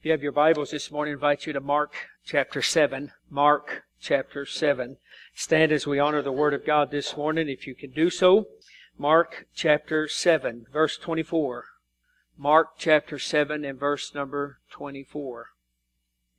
If you have your Bibles this morning, I invite you to Mark chapter 7. Mark chapter 7. Stand as we honor the Word of God this morning, if you can do so. Mark chapter 7, verse 24. Mark chapter 7 and verse number 24.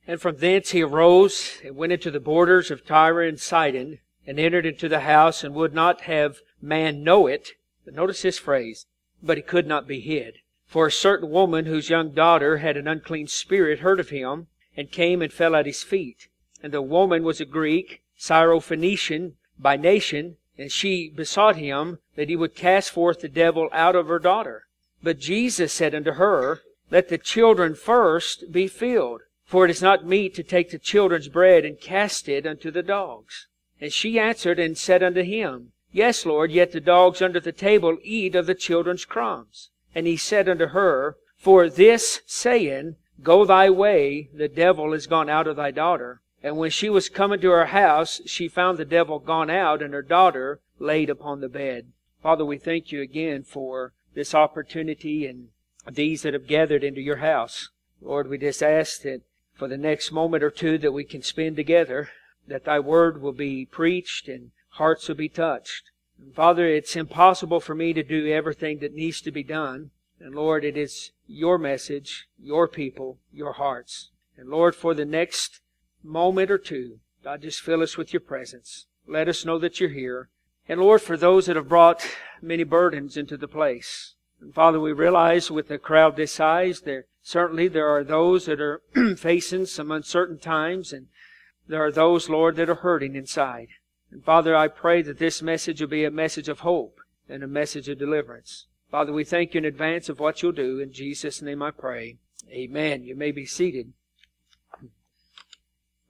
And from thence he arose and went into the borders of Tyre and Sidon, and entered into the house, and would not have man know it. But notice this phrase, but he could not be hid. For a certain woman whose young daughter had an unclean spirit heard of him, and came and fell at his feet. And the woman was a Greek, Syrophoenician by nation, and she besought him that he would cast forth the devil out of her daughter. But Jesus said unto her, Let the children first be filled, for it is not meet to take the children's bread and cast it unto the dogs. And she answered and said unto him, Yes, Lord, yet the dogs under the table eat of the children's crumbs. And he said unto her, For this saying, Go thy way, the devil is gone out of thy daughter. And when she was come into her house, she found the devil gone out, and her daughter laid upon the bed. Father, we thank you again for this opportunity and these that have gathered into your house. Lord, we just ask that for the next moment or two that we can spend together, that thy word will be preached and hearts will be touched. Father, it's impossible for me to do everything that needs to be done. And Lord, it is your message, your people, your hearts. And Lord, for the next moment or two, God, just fill us with your presence. Let us know that you're here. And Lord, for those that have brought many burdens into the place. And Father, we realize with a crowd this size, there are those that are facing some uncertain times. And there are those, Lord, that are hurting inside. And Father, I pray that this message will be a message of hope and a message of deliverance. Father, we thank you in advance of what you'll do. In Jesus' name I pray. Amen. You may be seated.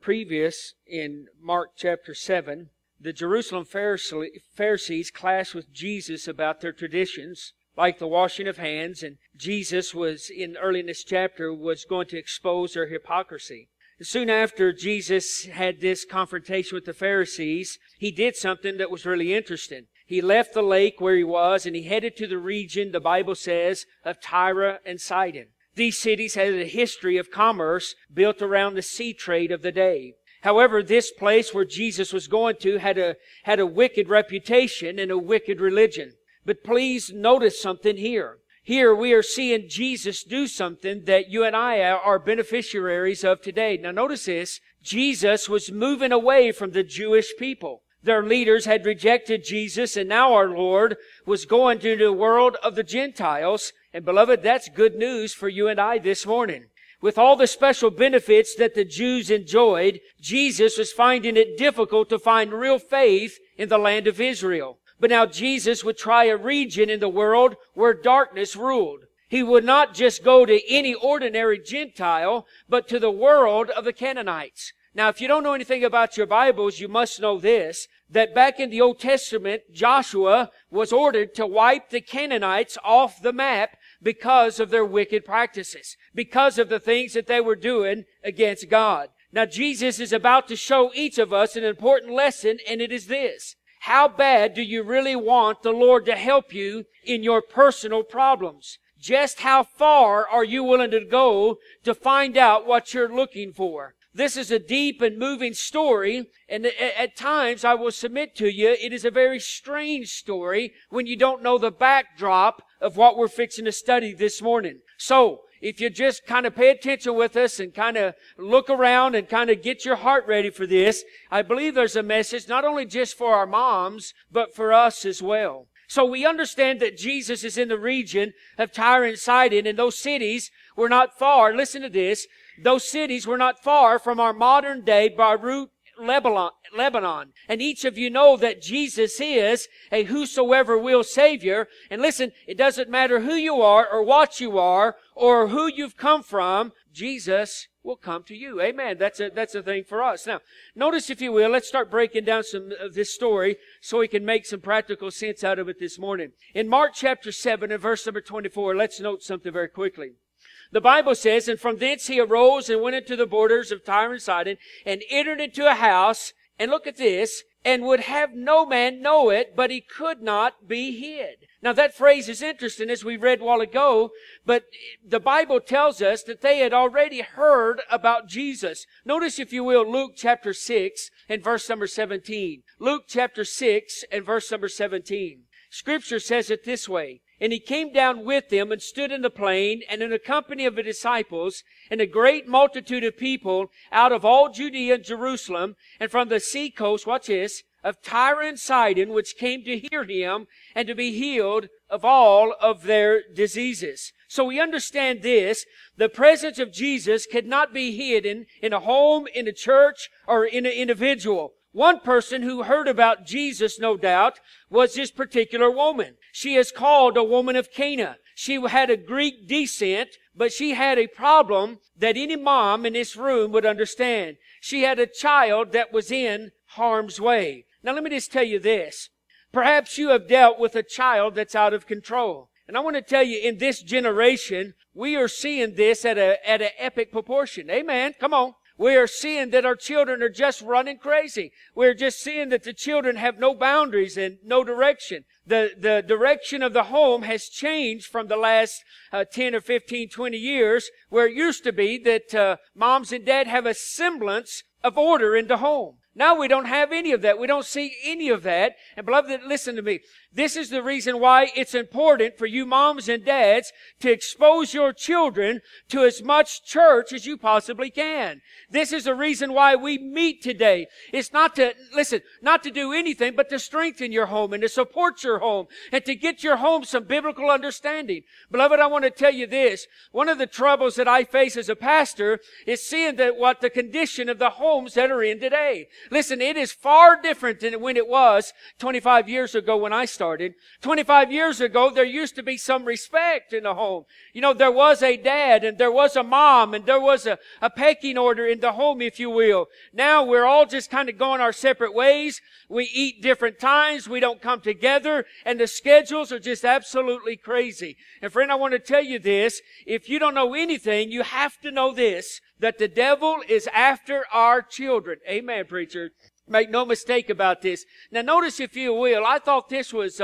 Previous, in Mark chapter 7, the Jerusalem Pharisees clashed with Jesus about their traditions, like the washing of hands, and Jesus was, in early in this chapter, was going to expose their hypocrisy. Soon after Jesus had this confrontation with the Pharisees, he did something that was really interesting. He left the lake where he was, and he headed to the region, the Bible says, of Tyre and Sidon. These cities had a history of commerce built around the sea trade of the day. However, this place where Jesus was going to had a wicked reputation and a wicked religion. But please notice something here. Here we are seeing Jesus do something that you and I are beneficiaries of today. Now notice this. Jesus was moving away from the Jewish people. Their leaders had rejected Jesus, and now our Lord was going to the world of the Gentiles. And beloved, that's good news for you and I this morning. With all the special benefits that the Jews enjoyed, Jesus was finding it difficult to find real faith in the land of Israel. But now Jesus would try a region in the world where darkness ruled. He would not just go to any ordinary Gentile, but to the world of the Canaanites. Now, if you don't know anything about your Bibles, you must know this, that back in the Old Testament, Joshua was ordered to wipe the Canaanites off the map because of their wicked practices, because of the things that they were doing against God. Now, Jesus is about to show each of us an important lesson, and it is this. How bad do you really want the Lord to help you in your personal problems? Just how far are you willing to go to find out what you're looking for? This is a deep and moving story, and at times I will submit to you, it is a very strange story when you don't know the backdrop of what we're fixing to study this morning. So, if you just kind of pay attention with us and kind of look around and kind of get your heart ready for this, I believe there's a message not only just for our moms, but for us as well. So we understand that Jesus is in the region of Tyre and Sidon, and those cities were not far, listen to this, those cities were not far from our modern day Beirut, Lebanon. And each of you know that Jesus is a whosoever will Savior. And listen, it doesn't matter who you are or what you are or who you've come from, Jesus will come to you. Amen. That's a thing for us. Now, notice if you will, let's start breaking down some of this story so we can make some practical sense out of it this morning. In Mark chapter 7 and verse number 24, let's note something very quickly. The Bible says, And from thence he arose and went into the borders of Tyre and Sidon, and entered into a house, and look at this, and would have no man know it, but he could not be hid. Now that phrase is interesting, as we read a while ago, but the Bible tells us that they had already heard about Jesus. Notice, if you will, Luke chapter 6 and verse number 17. Luke chapter 6 and verse number 17. Scripture says it this way, "And he came down with them and stood in the plain, and in a company of the disciples, and a great multitude of people out of all Judea and Jerusalem, and from the sea coast," watch this, "of Tyre and Sidon, which came to hear him and to be healed of all of their diseases." So we understand this. The presence of Jesus could not be hidden in a home, in a church, or in an individual. One person who heard about Jesus, no doubt, was this particular woman. She is called a woman of Cana. She had a Greek descent, but she had a problem that any mom in this room would understand. She had a child that was in harm's way. Now, let me just tell you this. Perhaps you have dealt with a child that's out of control. And I want to tell you, in this generation, we are seeing this at an epic proportion. Amen. Come on. We are seeing that our children are just running crazy. We're just seeing that the children have no boundaries and no direction. The direction of the home has changed from the last 10 or 15, 20 years, where it used to be that moms and dad have a semblance of order in the home. Now we don't have any of that. We don't see any of that. And beloved, listen to me. This is the reason why it's important for you moms and dads to expose your children to as much church as you possibly can. This is the reason why we meet today. It's not to, listen, not to do anything, but to strengthen your home and to support your home and to get your home some biblical understanding. Beloved, I want to tell you this. One of the troubles that I face as a pastor is seeing that what the condition of the homes that are in today. Listen, it is far different than when it was 25 years ago when I started. 25 years ago, there used to be some respect in the home. You know, there was a dad and there was a mom and there was a pecking order in the home, if you will. Now we're all just kind of going our separate ways. We eat different times. We don't come together, and the schedules are just absolutely crazy. And friend, I want to tell you this. If you don't know anything, you have to know this, that the devil is after our children. Amen, preacher. Make no mistake about this. Now, notice, if you will, I thought this was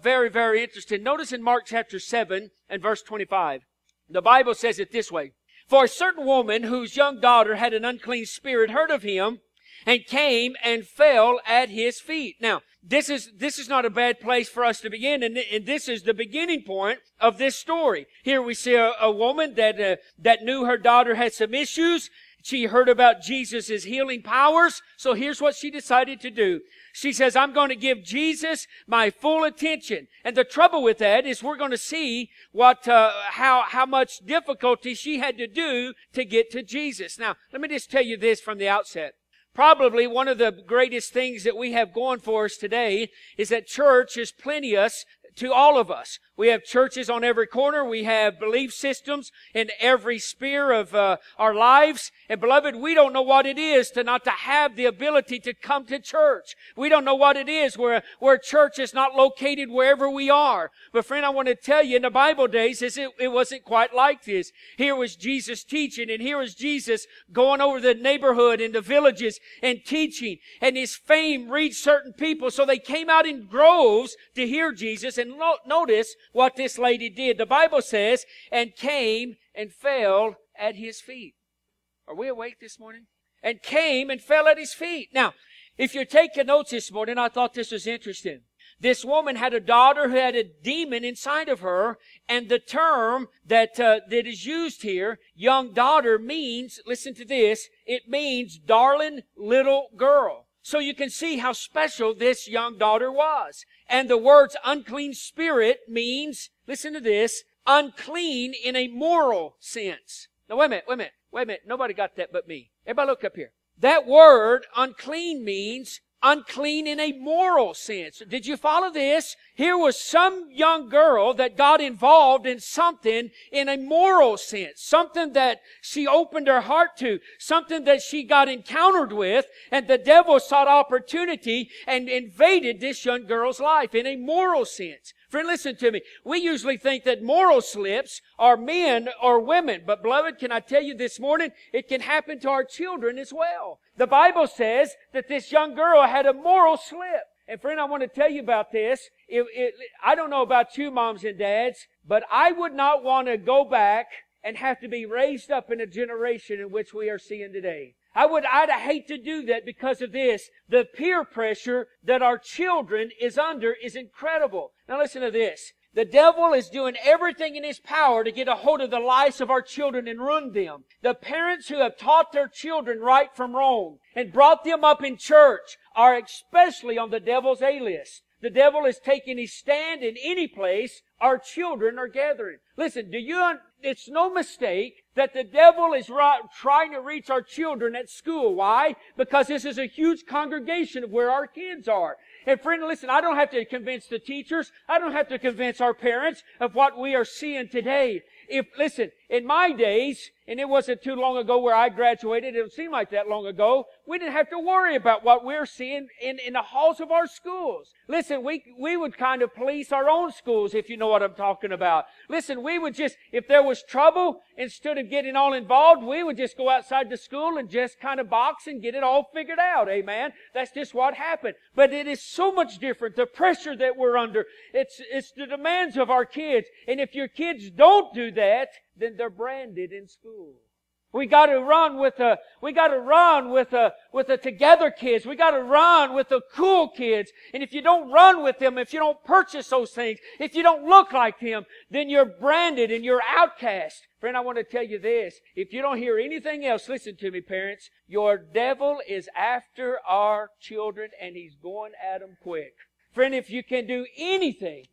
very, very interesting. Notice in Mark chapter 7 and verse 25. The Bible says it this way. "For a certain woman whose young daughter had an unclean spirit heard of him, and came and fell at his feet." Now, this is not a bad place for us to begin, and this is the beginning point of this story. Here we see a woman that knew her daughter had some issues. She heard about Jesus' healing powers, so here's what she decided to do. She says, "I'm going to give Jesus my full attention." And the trouble with that is we're going to see what how much difficulty she had to do to get to Jesus. Now, let me just tell you this from the outset. Probably one of the greatest things that we have going for us today is that church is plenteous to all of us. We have churches on every corner. We have belief systems in every sphere of our lives. And beloved, we don't know what it is to not to have the ability to come to church. We don't know what it is where church is not located wherever we are. But friend, I want to tell you, in the Bible days, it wasn't quite like this. Here was Jesus teaching, and here was Jesus going over the neighborhood and the villages and teaching. And his fame reached certain people, so they came out in groves to hear Jesus. And notice what this lady did. The Bible says, "and came and fell at his feet." Are we awake this morning? And came and fell at his feet. Now, if you're taking notes this morning, I thought this was interesting. This woman had a daughter who had a demon inside of her, and the term that is used here, young daughter, means, listen to this, it means darling little girl. So you can see how special this young daughter was. And the words unclean spirit means, listen to this, unclean in a moral sense. Now, wait a minute. Nobody got that but me. Everybody look up here. That word unclean means unclean in a moral sense. Did you follow this? Here was some young girl that got involved in something in a moral sense, something that she opened her heart to, something that she got encountered with, and the devil sought opportunity and invaded this young girl's life in a moral sense. Friend, listen to me. We usually think that moral slips are men or women. But, beloved, can I tell you this morning, it can happen to our children as well. The Bible says that this young girl had a moral slip. And friend, I want to tell you about this. I don't know about you, moms and dads, but I would not want to go back and have to be raised up in a generation in which we are seeing today. I'd hate to do that because of this. The peer pressure that our children is under is incredible. Now listen to this. The devil is doing everything in his power to get a hold of the lives of our children and ruin them. The parents who have taught their children right from wrong and brought them up in church are especially on the devil's A-list. The devil is taking his stand in any place our children are gathering. Listen, it's no mistake that the devil is trying to reach our children at school. Why? Because this is a huge congregation of where our kids are. And friend, listen, I don't have to convince the teachers. I don't have to convince our parents of what we are seeing today. Listen, in my days, and it wasn't too long ago where I graduated, it seemed like that long ago, we didn't have to worry about what we're seeing in the halls of our schools. Listen, we would kind of police our own schools, if you know what I'm talking about. Listen, we would just, if there was trouble, instead of getting all involved, we would just go outside the school and just kind of box and get it all figured out. Amen? That's just what happened. But it is so much different. The pressure that we're under, it's the demands of our kids. And if your kids don't do that, then they're branded in school. We got to run with the together kids. We got to run with the cool kids. And if you don't run with them, if you don't purchase those things, if you don't look like them, then you're branded and you're outcast. Friend, I want to tell you this. If you don't hear anything else, listen to me, parents. Your devil is after our children, and he's going at them quick. Friend, if you can do anything,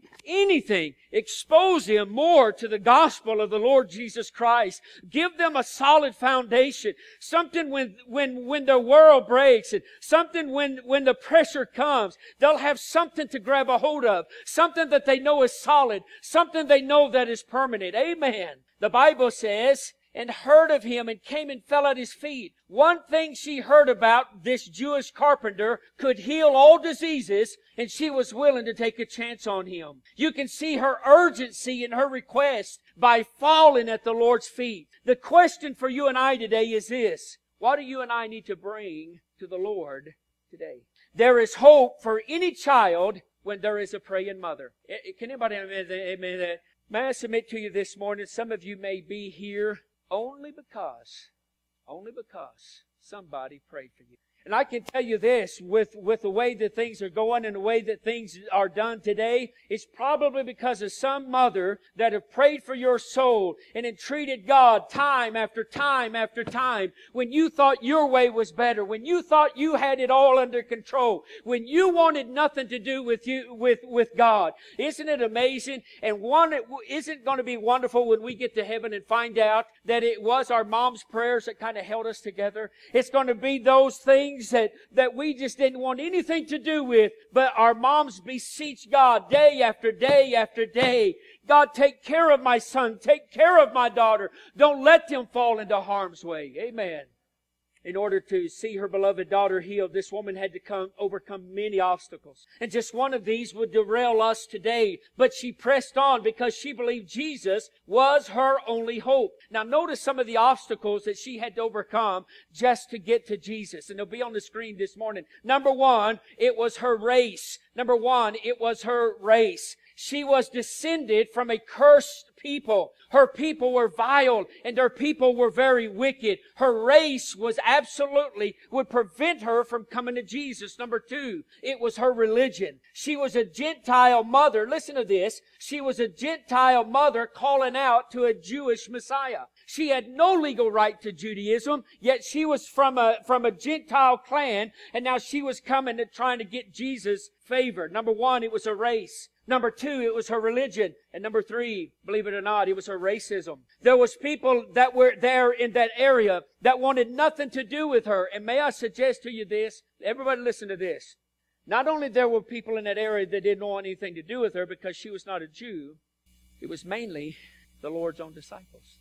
expose them more to the gospel of the Lord Jesus Christ. Give them a solid foundation. Something when the world breaks, and something when the pressure comes, they'll have something to grab a hold of. Something that they know is solid. Something they know that is permanent. Amen. The Bible says, and heard of him and came and fell at his feet. One thing she heard about this Jewish carpenter could heal all diseases, and she was willing to take a chance on him. You can see her urgency in her request by falling at the Lord's feet. The question for you and I today is this: what do you and I need to bring to the Lord today? There is hope for any child when there is a praying mother. Can anybody amen that? May I submit to you this morning, some of you may be here only because somebody prayed for you. And I can tell you this, with the way that things are going and the way that things are done today, it's probably because of some mother that have prayed for your soul and entreated God time after time after time. When you thought your way was better, when you thought you had it all under control, when you wanted nothing to do with God. Isn't it amazing? And isn't going to be wonderful when we get to heaven and find out that it was our mom's prayers that kind of held us together? It's going to be those things that we just didn't want anything to do with, but our moms beseech God day after day after day. God, take care of my son. Take care of my daughter. Don't let them fall into harm's way. Amen. In order to see her beloved daughter healed, this woman had to overcome many obstacles. And just one of these would derail us today. But she pressed on because she believed Jesus was her only hope. Now notice some of the obstacles that she had to overcome just to get to Jesus. And they'll be on the screen this morning. Number one, it was her race. She was descended from a cursed people. Her people were vile and her people were very wicked. Her race would prevent her from coming to Jesus. Number two, it was her religion. She was a Gentile mother. Listen to this. She was a Gentile mother calling out to a Jewish Messiah. She had no legal right to Judaism, yet she was from a Gentile clan, and now she was coming and trying to get Jesus' favor. Number one, it was a race. Number two, it was her religion. And number three, believe it or not, it was her racism. There was people that were there in that area that wanted nothing to do with her. And may I suggest to you this? Everybody listen to this. Not only there were people in that area that didn't want anything to do with her because she was not a Jew, it was mainly the Lord's own disciples.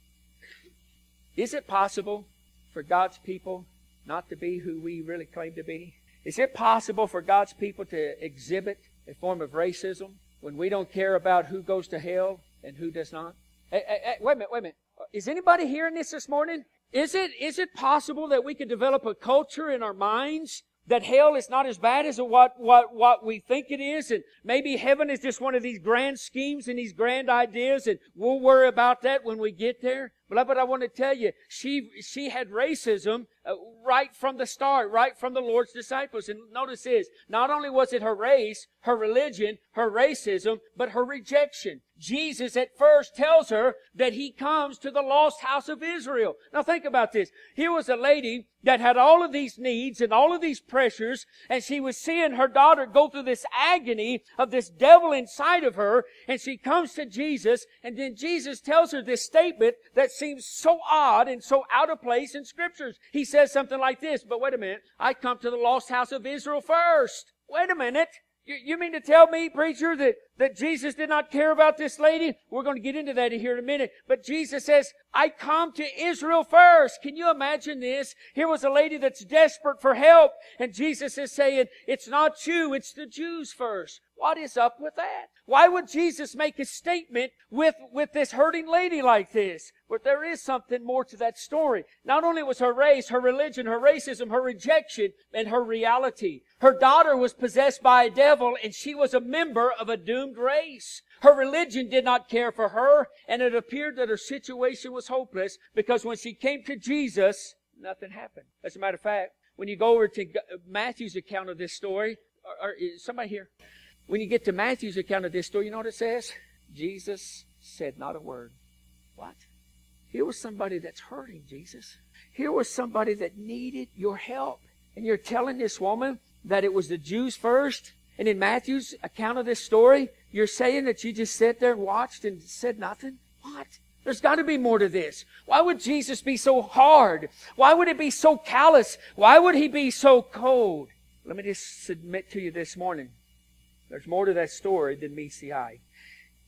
Is it possible for God's people not to be who we really claim to be? Is it possible for God's people to exhibit a form of racism when we don't care about who goes to hell and who does not? Hey, wait a minute. Is anybody hearing this morning? Is it possible that we could develop a culture in our minds that hell is not as bad as what we think it is, and maybe heaven is just one of these grand schemes and these grand ideas, and we'll worry about that when we get there. But I want to tell you, she had racism right from the start, right from the Lord's disciples. And notice this, not only was it her race, her religion, her racism, but her rejection. Jesus at first tells her that he comes to the lost house of Israel. Now think about this. Here was a lady that had all of these needs and all of these pressures, and she was seeing her daughter go through this agony of this devil inside of her, and she comes to Jesus, and then Jesus tells her this statement that seems so odd and so out of place in scriptures. He says something like this, but wait a minute, I come to the lost house of Israel first. Wait a minute. You mean to tell me, preacher, that Jesus did not care about this lady? We're going to get into that here in a minute. But Jesus says, I come to Israel first. Can you imagine this? Here was a lady that's desperate for help, and Jesus is saying, it's not you, it's the Jews first. What is up with that? Why would Jesus make a statement with this hurting lady like this? But there is something more to that story. Not only was her race, her religion, her racism, her rejection, and her reality. Her daughter was possessed by a devil, and she was a member of a doomed race. Her religion did not care for her, and it appeared that her situation was hopeless, because when she came to Jesus, nothing happened. As a matter of fact, when you go over to Matthew's account of this story, or somebody here, when you get to Matthew's account of this story, you know what it says? Jesus said not a word. What? Here was somebody that's hurting, Jesus. Here was somebody that needed your help. And you're telling this woman that it was the Jews first? And in Matthew's account of this story, you're saying that you just sat there and watched and said nothing? What? There's got to be more to this. Why would Jesus be so hard? Why would it be so callous? Why would he be so cold? Let me just submit to you this morning, there's more to that story than meets the eye.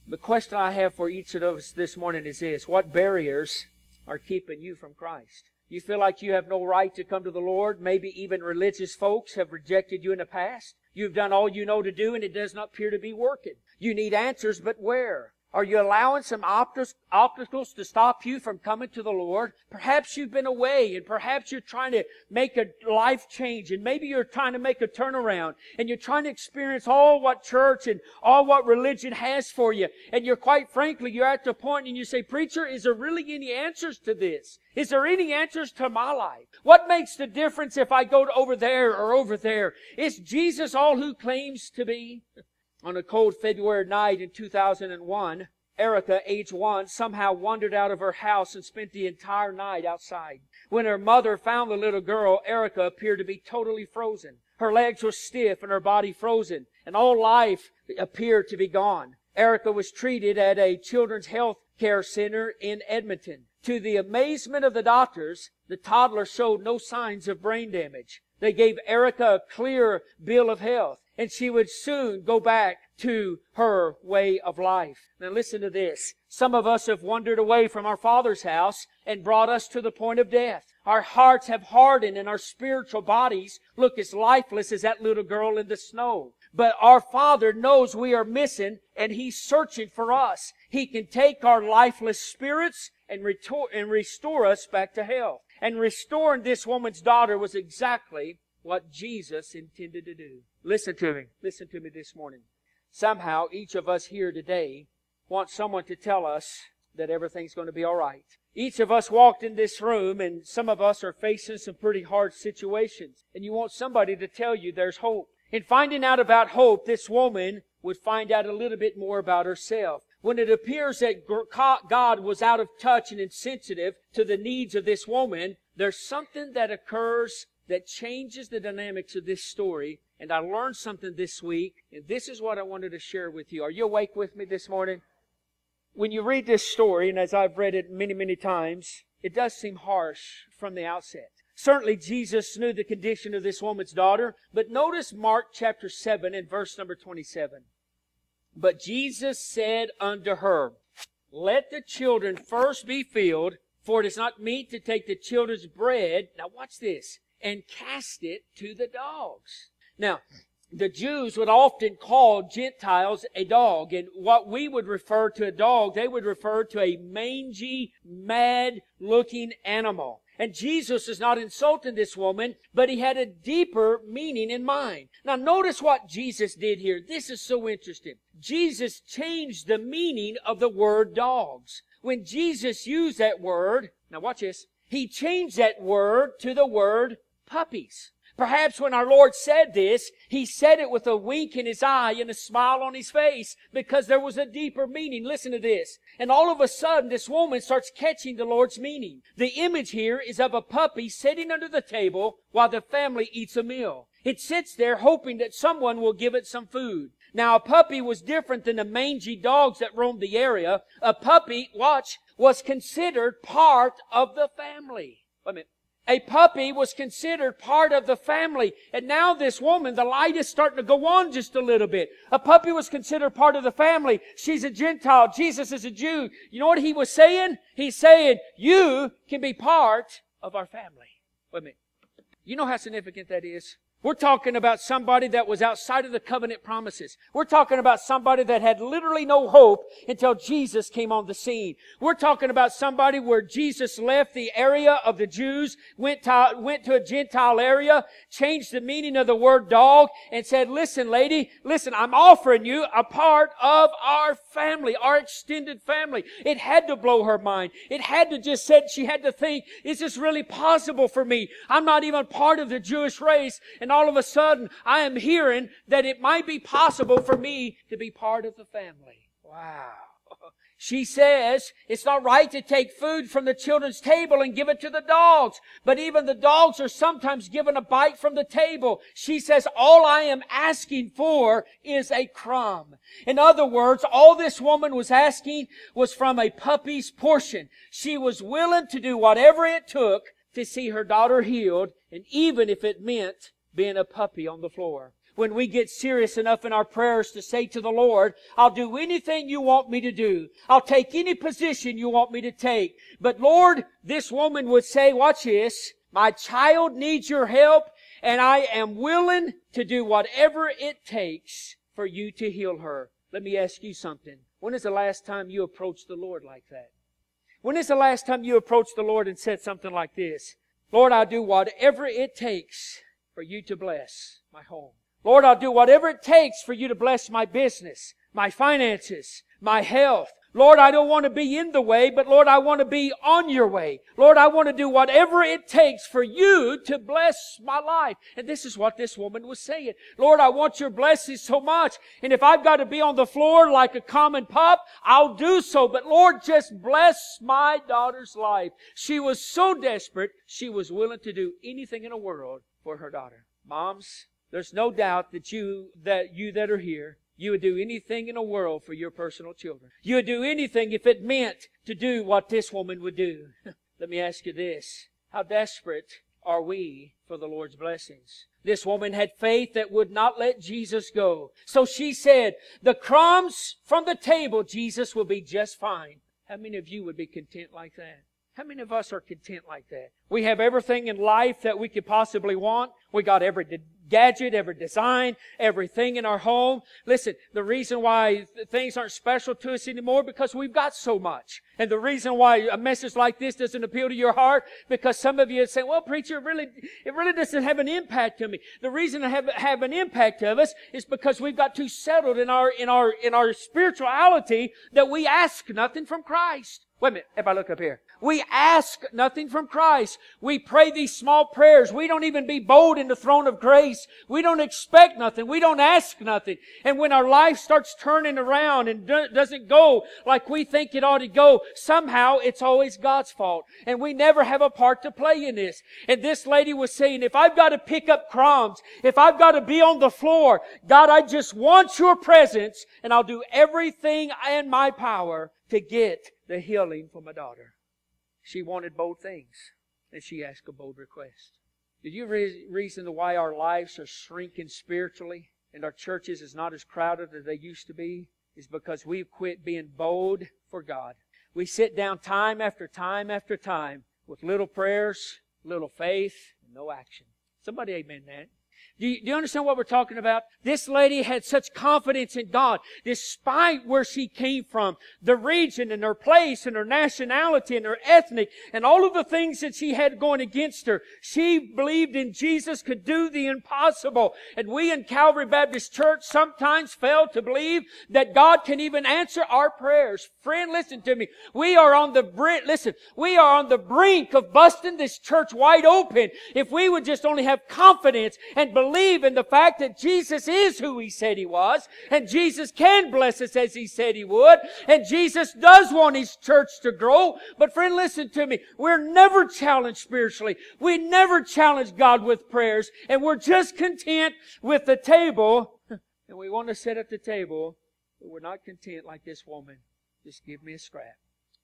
The question I have for each of us this morning is this: what barriers are keeping you from Christ? You feel like you have no right to come to the Lord. Maybe even religious folks have rejected you in the past. You've done all you know to do, and it does not appear to be working. You need answers, but where? Are you allowing some obstacles to stop you from coming to the Lord? Perhaps you've been away, and perhaps you're trying to make a life change, and maybe you're trying to make a turnaround, and you're trying to experience all what church and all what religion has for you. And you're, quite frankly, you're at the point and you say, preacher, is there really any answers to this? Is there any answers to my life? What makes the difference if I go over there or over there? Is Jesus all who claims to be? On a cold February night in 2001, Erica, age 1, somehow wandered out of her house and spent the entire night outside. When her mother found the little girl, Erica appeared to be totally frozen. Her legs were stiff and her body frozen, and all life appeared to be gone. Erica was treated at a children's health care center in Edmonton. To the amazement of the doctors, the toddler showed no signs of brain damage. They gave Erica a clear bill of health, and she would soon go back to her way of life. Now listen to this. Some of us have wandered away from our Father's house and brought us to the point of death. Our hearts have hardened, and our spiritual bodies look as lifeless as that little girl in the snow. But our Father knows we are missing, and He's searching for us. He can take our lifeless spirits and restore us back to health. And restoring this woman's daughter was exactly what Jesus intended to do. Listen to me. Listen to me this morning. Somehow, each of us here today wants someone to tell us that everything's going to be all right. Each of us walked in this room, and some of us are facing some pretty hard situations. And you want somebody to tell you there's hope. In finding out about hope, this woman would find out a little bit more about herself. When it appears that God was out of touch and insensitive to the needs of this woman, there's something that occurs that changes the dynamics of this story. And I learned something this week, and this is what I wanted to share with you. Are you awake with me this morning? When you read this story, and as I've read it many, many times, it does seem harsh from the outset. Certainly Jesus knew the condition of this woman's daughter, but notice Mark chapter 7 and verse number 27. But Jesus said unto her, let the children first be filled, for it is not meet to take the children's bread, now watch this, and cast it to the dogs. Now, the Jews would often call Gentiles a dog, and what we would refer to a dog, they would refer to a mangy, mad-looking animal. And Jesus is not insulting this woman, but he had a deeper meaning in mind. Now notice what Jesus did here. This is so interesting. Jesus changed the meaning of the word dogs. When Jesus used that word, now watch this, he changed that word to the word puppies. Perhaps when our Lord said this, he said it with a wink in his eye and a smile on his face, because there was a deeper meaning. Listen to this. And all of a sudden, this woman starts catching the Lord's meaning. The image here is of a puppy sitting under the table while the family eats a meal. It sits there hoping that someone will give it some food. Now, a puppy was different than the mangy dogs that roamed the area. A puppy, watch, was considered part of the family. Wait a minute. A puppy was considered part of the family. And now this woman, the light is starting to go on just a little bit. A puppy was considered part of the family. She's a Gentile. Jesus is a Jew. You know what he was saying? He's saying, you can be part of our family. Wait a minute. You know how significant that is? We're talking about somebody that was outside of the covenant promises. We're talking about somebody that had literally no hope until Jesus came on the scene. We're talking about somebody where Jesus left the area of the Jews, went to a Gentile area, changed the meaning of the word dog, and said, listen, lady, listen, I'm offering you a part of our family, our extended family. It had to blow her mind. It had to just said, she had to think, is this really possible for me? I'm not even part of the Jewish race. And all of a sudden, I am hearing that it might be possible for me to be part of the family. Wow. She says, it's not right to take food from the children's table and give it to the dogs. But even the dogs are sometimes given a bite from the table. She says, all I am asking for is a crumb. In other words, all this woman was asking was from a puppy's portion. She was willing to do whatever it took to see her daughter healed, and even if it meant being a puppy on the floor. When we get serious enough in our prayers to say to the Lord, I'll do anything you want me to do. I'll take any position you want me to take. But Lord, this woman would say, watch this, my child needs your help, and I am willing to do whatever it takes for you to heal her. Let me ask you something. When is the last time you approached the Lord like that? When is the last time you approached the Lord and said something like this? Lord, I'll do whatever it takes for you to bless my home. Lord, I'll do whatever it takes for you to bless my business, my finances, my health. Lord, I don't want to be in the way, but Lord, I want to be on your way. Lord, I want to do whatever it takes for you to bless my life. And this is what this woman was saying. Lord, I want your blessings so much. And if I've got to be on the floor like a common pup, I'll do so. But Lord, just bless my daughter's life. She was so desperate, she was willing to do anything in the world for her daughter. Moms, there's no doubt that you that are here, you would do anything in the world for your personal children. You would do anything if it meant to do what this woman would do. Let me ask you this. How desperate are we for the Lord's blessings? This woman had faith that would not let Jesus go. So she said, the crumbs from the table, Jesus, will be just fine. How many of you would be content like that? How many of us are content like that? We have everything in life that we could possibly want. We got every gadget, every design, everything in our home. Listen, the reason why things aren't special to us anymore, because we've got so much. And the reason why a message like this doesn't appeal to your heart, because some of you are saying, well, preacher, it really doesn't have an impact to me. The reason it have an impact to us is because we've got too settled in our spirituality that we ask nothing from Christ. Wait a minute, everybody look up here. We ask nothing from Christ. We pray these small prayers. We don't even be bold in the throne of grace. We don't expect nothing. We don't ask nothing. And when our life starts turning around and doesn't go like we think it ought to go, somehow it's always God's fault. And we never have a part to play in this. And this lady was saying, if I've got to pick up crumbs, if I've got to be on the floor, God, I just want your presence, and I'll do everything in my power to get the healing for my daughter. She wanted bold things, and she asked a bold request. Did you reason why our lives are shrinking spiritually and our churches is not as crowded as they used to be? Is because we've quit being bold for God. We sit down time after time after time with little prayers, little faith, and no action. Somebody amen that. Do you understand what we're talking about? This lady had such confidence in God, despite where she came from, the region and her place and her nationality and her ethnic and all of the things that she had going against her. She believed in Jesus could do the impossible. And we in Calvary Baptist Church sometimes fail to believe that God can even answer our prayers. Friend, listen to me. We are on the brink of busting this church wide open if we would just only have confidence and believe in the fact that Jesus is who He said He was, and Jesus can bless us as He said He would, and Jesus does want His church to grow. But friend, listen to me. We're never challenged spiritually. We never challenge God with prayers, and we're just content with the table, and we want to sit at the table, but we're not content like this woman. Just give me a scrap.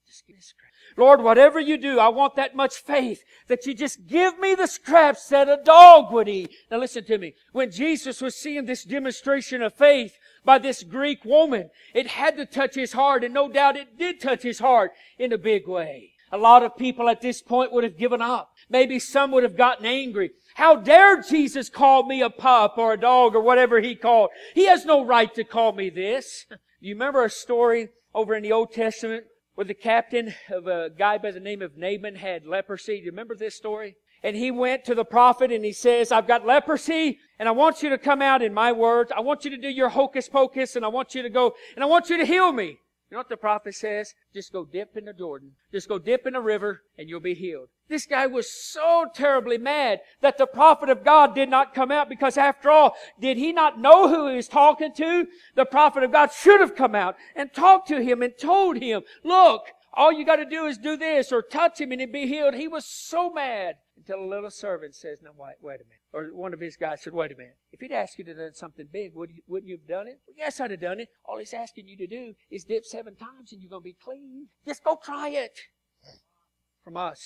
Just give me a scrap. Lord, whatever you do, I want that much faith that you just give me the scraps that a dog would eat. Now listen to me. When Jesus was seeing this demonstration of faith by this Greek woman, it had to touch His heart, and no doubt it did touch His heart in a big way. A lot of people at this point would have given up. Maybe some would have gotten angry. How dare Jesus call me a pup or a dog or whatever He called? He has no right to call me this. You remember a story over in the Old Testament where the captain of a guy by the name of Naaman had leprosy? Do you remember this story? And he went to the prophet and he says, I've got leprosy and I want you to come out in my words. I want you to do your hocus pocus and I want you to go and I want you to heal me. You know what the prophet says? Just go dip in the Jordan. Just go dip in the river and you'll be healed. This guy was so terribly mad that the prophet of God did not come out, because after all, did he not know who he was talking to? The prophet of God should have come out and talked to him and told him, look, all you got to do is do this or touch him and he'll be healed. He was so mad until a little servant says, now wait a minute. Or one of his guys said, wait a minute. If he'd asked you to do something big, wouldn't you have done it? Well, yes, I'd have done it. All he's asking you to do is dip 7 times and you're going to be clean. Just go try it. From us,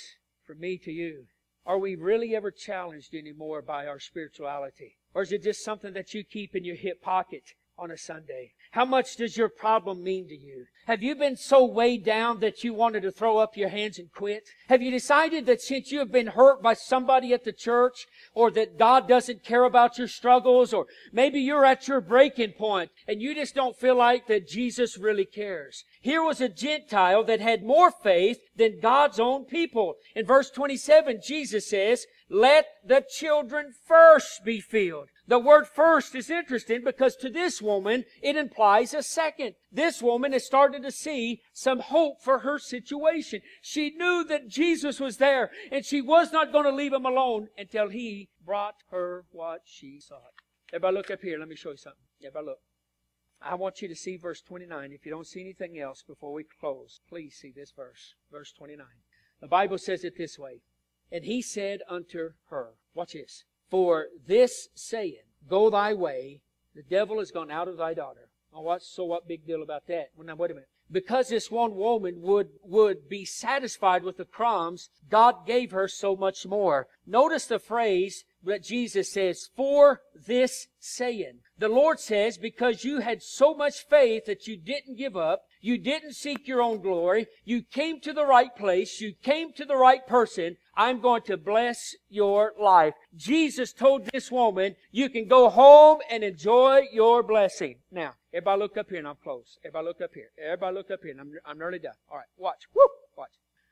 from me to you, are we really ever challenged anymore by our spirituality? Or is it just something that you keep in your hip pocket on a Sunday? How much does your problem mean to you? Have you been so weighed down that you wanted to throw up your hands and quit? Have you decided that since you have been hurt by somebody at the church, or that God doesn't care about your struggles, or maybe you're at your breaking point and you just don't feel like that Jesus really cares? Here was a Gentile that had more faith than God's own people. In verse 27, Jesus says, let the children first be filled. The word first is interesting because to this woman, it implies a second. This woman has started to see some hope for her situation. She knew that Jesus was there, and she was not going to leave Him alone until He brought her what she sought. Everybody look up here. Let me show you something. Everybody look. I want you to see verse 29. If you don't see anything else before we close, please see this verse. Verse 29. The Bible says it this way. And He said unto her, watch this. For this saying, go thy way, the devil is gone out of thy daughter. Oh, what big deal about that? Well, now, wait a minute. Because this one woman would be satisfied with the crumbs, God gave her so much more. Notice the phrase that Jesus says, for this saying. The Lord says, because you had so much faith that you didn't give up, you didn't seek your own glory, you came to the right place, you came to the right person, I'm going to bless your life. Jesus told this woman, you can go home and enjoy your blessing. Now, everybody look up here and I'm close. Everybody look up here. Everybody look up here and I'm nearly done. All right, watch. Woo! Watch.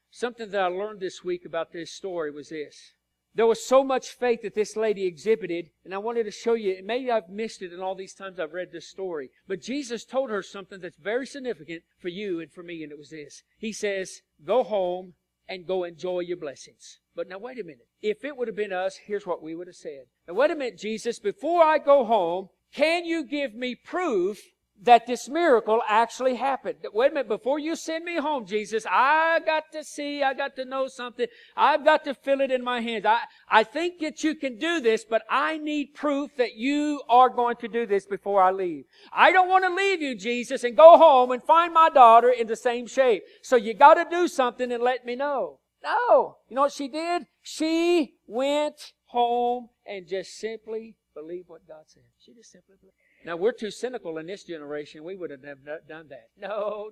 Something that I learned this week about this story was this. There was so much faith that this lady exhibited, and I wanted to show you, and maybe I've missed it in all these times I've read this story, but Jesus told her something that's very significant for you and for me, and it was this. He says, go home and go enjoy your blessings. But now wait a minute. If it would have been us, here's what we would have said. Now wait a minute, Jesus, before I go home, can you give me proof that this miracle actually happened? Wait a minute, before you send me home, Jesus, I got to see, I got to know something. I've got to feel it in my hands. I think that you can do this, but I need proof that you are going to do this before I leave. I don't want to leave you, Jesus, and go home and find my daughter in the same shape. So you got to do something and let me know. No. You know what she did? She went home and just simply believed what God said. She just simply believed. Now, we're too cynical in this generation. We wouldn't have done that. No.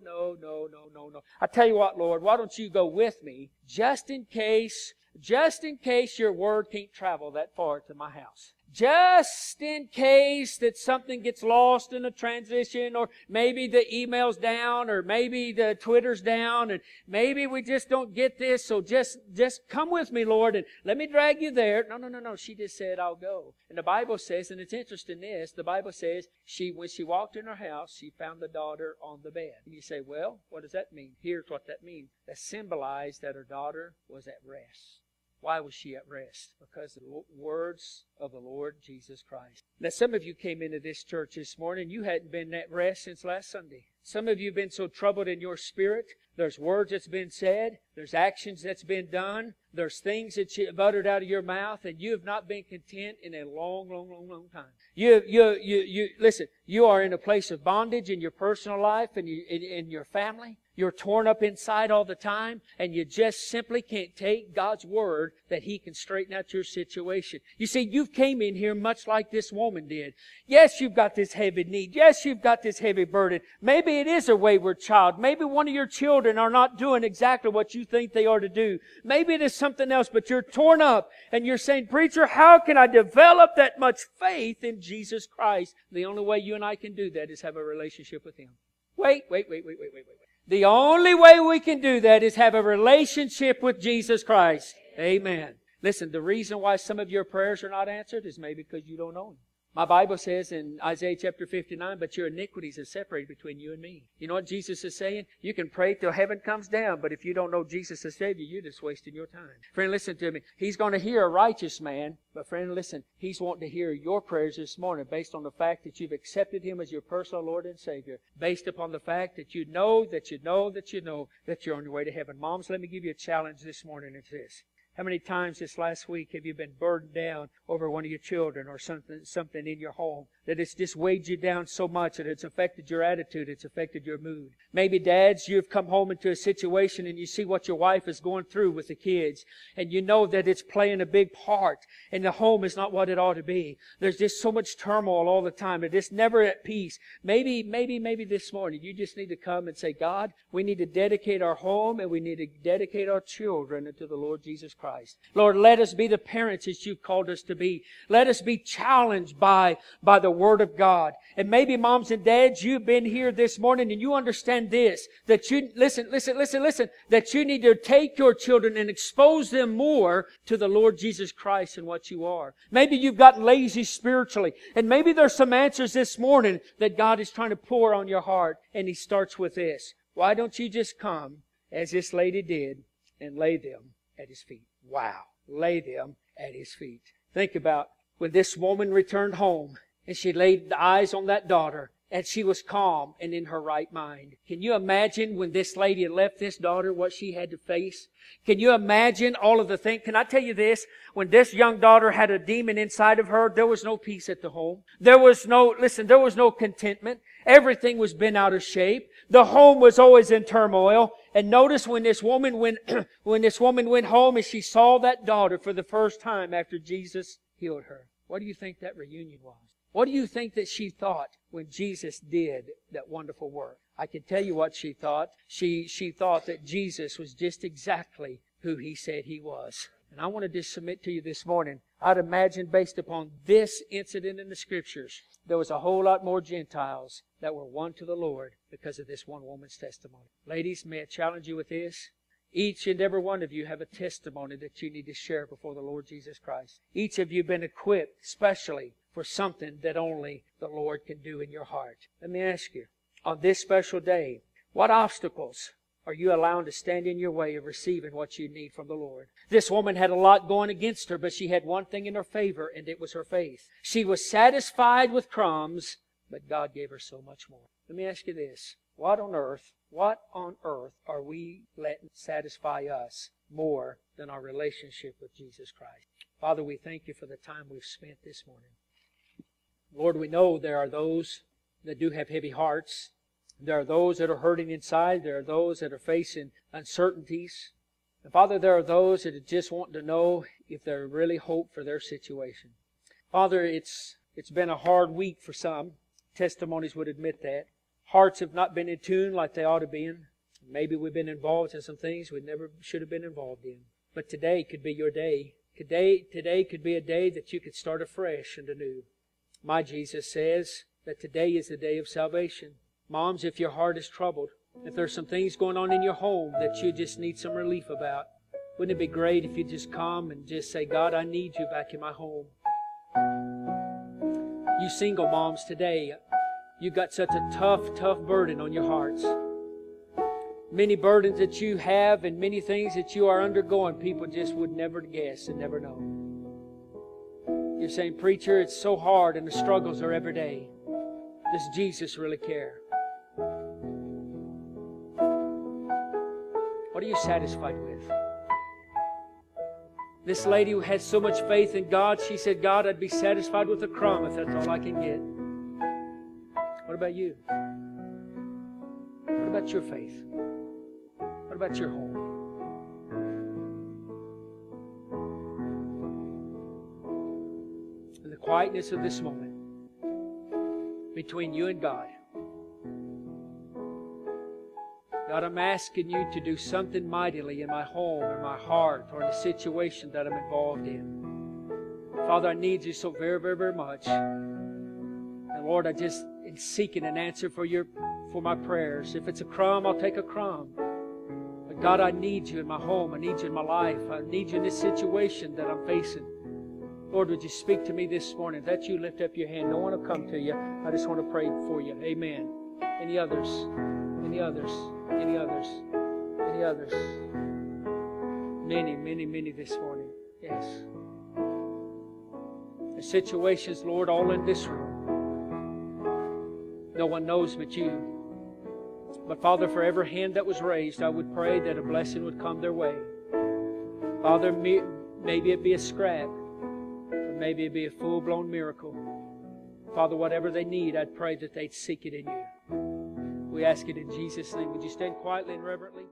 I tell you what, Lord, why don't you go with me just in case your word can't travel that far to my house? just in case that something gets lost in the transition, or maybe the email's down, or maybe the Twitter's down, and maybe we just don't get this, so just come with me, Lord, and let me drag you there. No. She just said, I'll go. And the Bible says, and it's interesting this, the Bible says, when she walked in her house, she found the daughter on the bed. And you say, well, what does that mean? Here's what that means. That symbolized that her daughter was at rest. Why was she at rest? Because of the words of the Lord Jesus Christ. Now, some of you came into this church this morning. You hadn't been at rest since last Sunday. Some of you have been so troubled in your spirit. There's words that's been said. There's actions that's been done. There's things that you uttered out of your mouth, and you have not been content in a long, long, long, long time. Listen, you are in a place of bondage in your personal life and in your family. You're torn up inside all the time, and you just simply can't take God's word that He can straighten out your situation. You see, you've came in here much like this woman did. Yes, you've got this heavy need. Yes, you've got this heavy burden. Maybe it is a wayward child. Maybe one of your children are not doing exactly what you think they are to do. Maybe it is something else, but you're torn up, and you're saying, preacher, how can I develop that much faith in Jesus Christ? The only way you and I can do that is have a relationship with Him. Wait. The only way we can do that is have a relationship with Jesus Christ. Amen. Listen, the reason why some of your prayers are not answered is maybe because you don't know Him. My Bible says in Isaiah chapter 59, but your iniquities are separated between you and me. You know what Jesus is saying? You can pray till heaven comes down, but if you don't know Jesus as Savior, you're just wasting your time. Friend, listen to me. He's going to hear a righteous man, but friend, listen, He's wanting to hear your prayers this morning based on the fact that you've accepted Him as your personal Lord and Savior, based upon the fact that you know that you're on your way to heaven. Moms, let me give you a challenge this morning. It's this. How many times this last week have you been burdened down over one of your children or something in your home that it's just weighed you down so much that it's affected your attitude, it's affected your mood? Maybe dads, you've come home into a situation and you see what your wife is going through with the kids, and you know that it's playing a big part, and the home is not what it ought to be. There's just so much turmoil all the time. It's never at peace. Maybe this morning you just need to come and say, God, we need to dedicate our home and we need to dedicate our children unto the Lord Jesus Christ. Lord, let us be the parents that You've called us to be. Let us be challenged by the Word of God. And maybe moms and dads, you've been here this morning and you understand this, that you, listen, that you need to take your children and expose them more to the Lord Jesus Christ and what you are. Maybe you've got lazy spiritually, and maybe there's some answers this morning that God is trying to pour on your heart, and He starts with this. Why don't you just come, as this lady did, and lay them at His feet? Wow. Lay them at His feet. Think about when this woman returned home and she laid the eyes on that daughter and she was calm and in her right mind. Can you imagine when this lady left this daughter what she had to face? Can you imagine all of the things? Can I tell you this? When this young daughter had a demon inside of her, there was no peace at the home. There was no contentment. Everything was bent out of shape. The home was always in turmoil. And notice when this woman went, when this woman went home and she saw that daughter for the first time after Jesus healed her. What do you think that reunion was? What do you think that she thought when Jesus did that wonderful work? I can tell you what she thought. She thought that Jesus was just exactly who He said He was. And I want to just submit to you this morning, I'd imagine based upon this incident in the Scriptures, there was a whole lot more Gentiles that were won to the Lord because of this one woman's testimony. Ladies, may I challenge you with this? Each and every one of you have a testimony that you need to share before the Lord Jesus Christ. Each of you have been equipped specially for something that only the Lord can do in your heart. Let me ask you, on this special day, what obstacles are you allowing to stand in your way of receiving what you need from the Lord? This woman had a lot going against her, but she had one thing in her favor, and it was her faith. She was satisfied with crumbs, but God gave her so much more. Let me ask you this. What on earth are we letting satisfy us more than our relationship with Jesus Christ? Father, we thank You for the time we've spent this morning. Lord, we know there are those that do have heavy hearts. There are those that are hurting inside. There are those that are facing uncertainties. And Father, there are those that just want to know if there is really hope for their situation. Father, it's been a hard week for some. Testimonies would admit that. Hearts have not been in tune like they ought to be in. Maybe we've been involved in some things we never should have been involved in. But today could be your day Today could be a day that you could start afresh and anew. My Jesus says that today is the day of salvation. Moms, if your heart is troubled, if there's some things going on in your home that you just need some relief about, wouldn't it be great if you just come and just say, God, I need you back in my home. You single moms today, you've got such a tough burden on your hearts. Many burdens that you have and many things that you are undergoing, people just would never guess and never know. You're saying, preacher, it's so hard and the struggles are every day. Does Jesus really care? What are you satisfied with? This lady who has so much faith in God, she said, God, I'd be satisfied with a crumb if that's all I can get. What about you? What about your faith? What about your home? In the quietness of this moment, between you and God, God, I'm asking you to do something mightily in my home, in my heart, or in the situation that I'm involved in. Father, I need you so very much. And Lord, I just am seeking an answer for my prayers. If it's a crumb, I'll take a crumb. God, I need you in my home. I need you in my life. I need you in this situation that I'm facing. Lord, would you speak to me this morning? If that's you, lift up your hand. No one will come to you. I just want to pray for you. Amen. Any others? Any others? Any others? Any others? Many this morning. Yes. The situations, Lord, all in this room. No one knows but you. But Father, for every hand that was raised, I would pray that a blessing would come their way. Father, maybe it be a scrap, or maybe it be a full-blown miracle. Father, whatever they need, I'd pray that they'd seek it in you. We ask it in Jesus' name. Would you stand quietly and reverently?